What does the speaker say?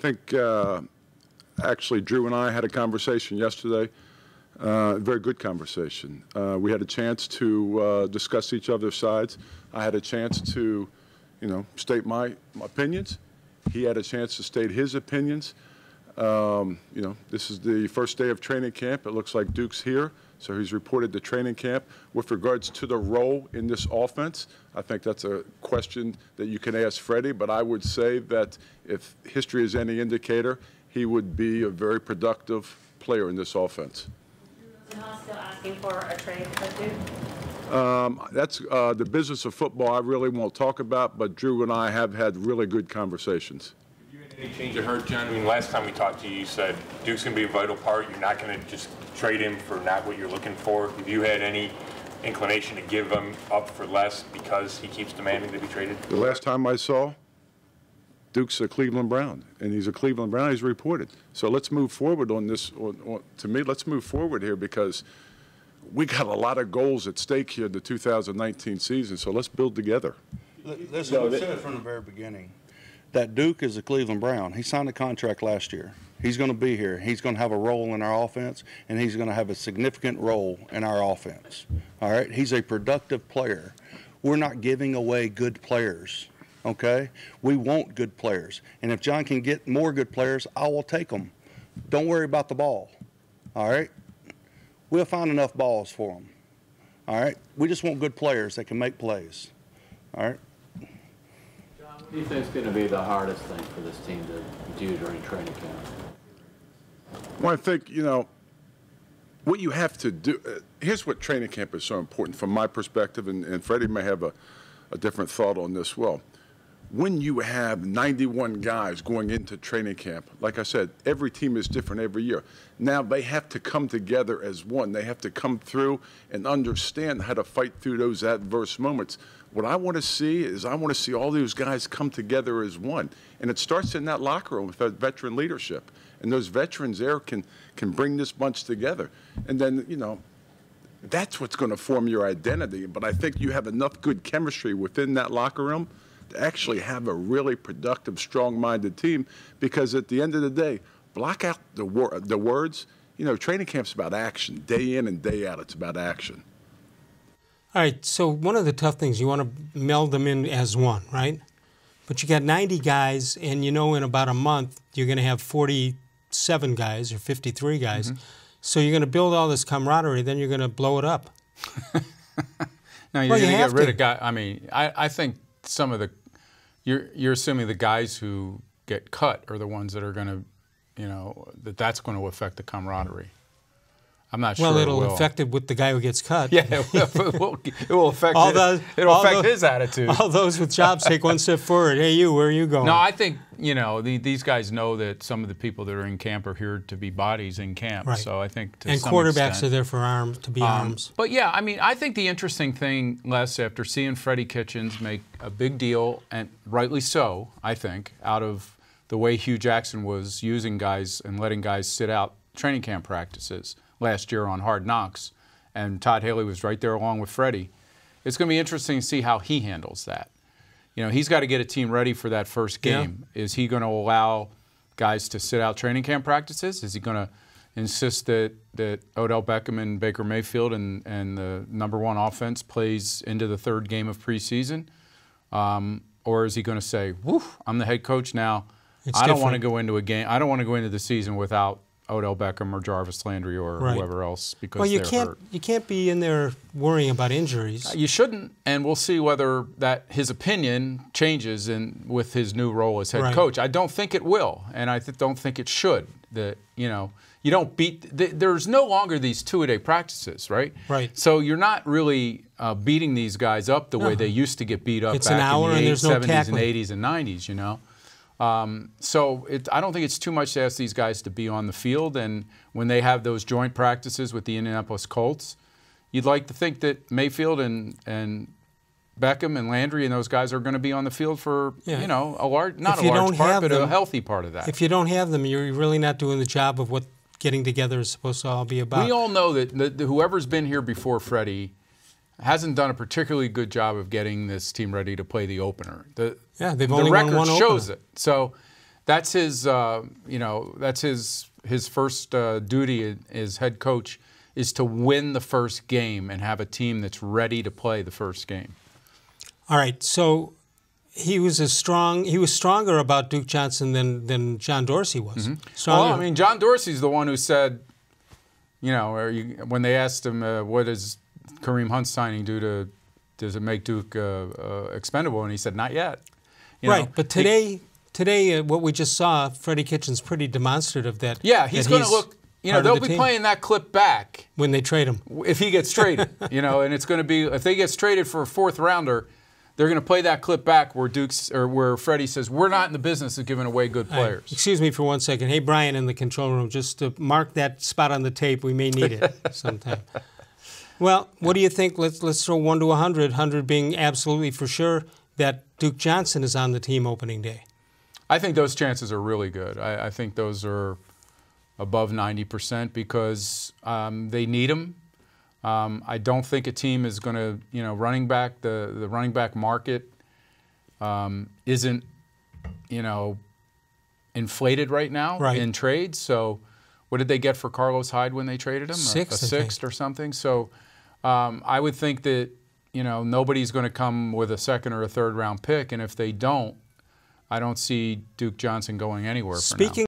think actually Drew and I had a conversation yesterday, a very good conversation. We had a chance to discuss each other's sides. I had a chance to, you know, state my opinions. He had a chance to state his opinions. You know, this is the first day of training camp. It looks like Duke's here, so he's reported to training camp. With regards to the role in this offense, I think that's a question that you can ask Freddie, but I would say that if history is any indicator, he would be a very productive player in this offense. You're not still asking for a trade with Duke? That's the business of football I really won't talk about, but Drew and I have had really good conversations. Any change of heart, John? I mean, last time we talked to you, you said Duke's going to be a vital part. You're not going to just trade him for not what you're looking for. Have you had any inclination to give him up for less because he keeps demanding to be traded? The last time I saw, Duke's a Cleveland Brown, and he's a Cleveland Brown. He's reported. So let's move forward on this. To me, let's move forward here because we got a lot of goals at stake here in the 2019 season. So let's build together. Listen, we said it from the very beginning that Duke is a Cleveland Brown. He signed a contract last year. He's going to be here. He's going to have a role in our offense, and he's going to have a significant role in our offense. All right? He's a productive player. We're not giving away good players, okay? We want good players. And if John can get more good players, I will take them. Don't worry about the ball, all right? We'll find enough balls for them, all right? We just want good players that can make plays, all right? What do you think is going to be the hardest thing for this team to do during training camp? Well, I think, you know, what you have to do, here's what training camp is so important from my perspective, and Freddie may have a different thought on this. Well, when you have 91 guys going into training camp, like I said, every team is different every year. Now they have to come together as one. They have to come through and understand how to fight through those adverse moments. What I want to see is I want to see all those guys come together as one. And it starts in that locker room with that veteran leadership. And those veterans there can bring this bunch together. And then, you know, that's what's going to form your identity. But I think you have enough good chemistry within that locker room to actually have a really productive, strong-minded team, because at the end of the day, block out the words. You know, training camp's about action. Day in and day out, it's about action. All right, so one of the tough things, you want to meld them in as one, right? But you got 90 guys, and you know in about a month, you're going to have 47 guys or 53 guys. Mm-hmm. So you're going to build all this camaraderie, then you're going to blow it up. No, you're going to get rid of guys. I mean, I think some of the you're assuming the guys who get cut are the ones that are going to, you know, that's going to affect the camaraderie. I'm not sure. Well, it'll affect it with the guy who gets cut. Yeah, it will affect all those, his attitude. All those with jobs take one step forward. Hey, you, where are you going? No, I think, you know, these guys know that some of the people that are in camp are here to be bodies in camp. Right. So I think to some quarterbacks extent, are there for arms, to be arms. But, yeah, I mean, I think the interesting thing, Les, after seeing Freddie Kitchens make a big deal, and rightly so, I think, out of the way Hugh Jackson was using guys and letting guys sit out training camp practices last year on Hard Knocks, and Todd Haley was right there along with Freddie. It's going to be interesting to see how he handles that. You know, he's got to get a team ready for that first game. Yeah. Is he going to allow guys to sit out training camp practices? Is he going to insist that Odell Beckham and Baker Mayfield and the #1 offense plays into the third game of preseason? Or is he going to say, "Woo, I'm the head coach now. I don't want to go into the season without Odell Beckham or Jarvis Landry or whoever else because they're hurt." You can't be in there worrying about injuries. You shouldn't, and we'll see whether his opinion changes with his new role as head coach. I don't think it will, and I don't think it should. That, you know, you don't beat. There's no longer these two-a-day practices, right? Right. So you're not really beating these guys up the way they used to get beat up. It's back an hour, in the and there's 70s no tackling. And 80s and 90s, you know. I don't think it's too much to ask these guys to be on the field. And when they have those joint practices with the Indianapolis Colts, you'd like to think that Mayfield and Beckham and Landry and those guys are going to be on the field for, you know, a healthy part of that. If you don't have them, you're really not doing the job of what getting together is supposed to all be about. We all know that whoever's been here before Freddie hasn't done a particularly good job of getting this team ready to play the opener. The record shows it. So that's his, you know, that's his first duty as head coach, is to win the first game and have a team that's ready to play the first game. All right, so he was as strong. He was stronger about Duke Johnson than John Dorsey was. Mm-hmm. Well, I mean, John Dorsey's the one who said, you know, when they asked him, what does Kareem Hunt signing do to, does it make Duke expendable? And he said, not yet. You right, know, but today, what we just saw, Freddie Kitchens pretty demonstrative that. Yeah, he's going to look. You know, they'll be playing that clip back when they trade him. If he gets traded, you know, and it's going to be, if they gets traded for a fourth rounder, they're going to play that clip back where Duke's, or where Freddie says, we're not in the business of giving away good players. Excuse me for one second. Hey, Brian in the control room, just to mark that spot on the tape. We may need it sometime. Well, what do you think? Let's throw 1 to 100, 100 being absolutely for sure that Duke Johnson is on the team opening day. I think those chances are really good. I think those are above 90% because they need him. I don't think a team is going to, you know, running back, the running back market isn't, you know, inflated right now in trades. So what did they get for Carlos Hyde when they traded him? A sixth or something. So I would think that, you know, nobody's going to come with a second or a third round pick. And if they don't, I don't see Duke Johnson going anywhere for now.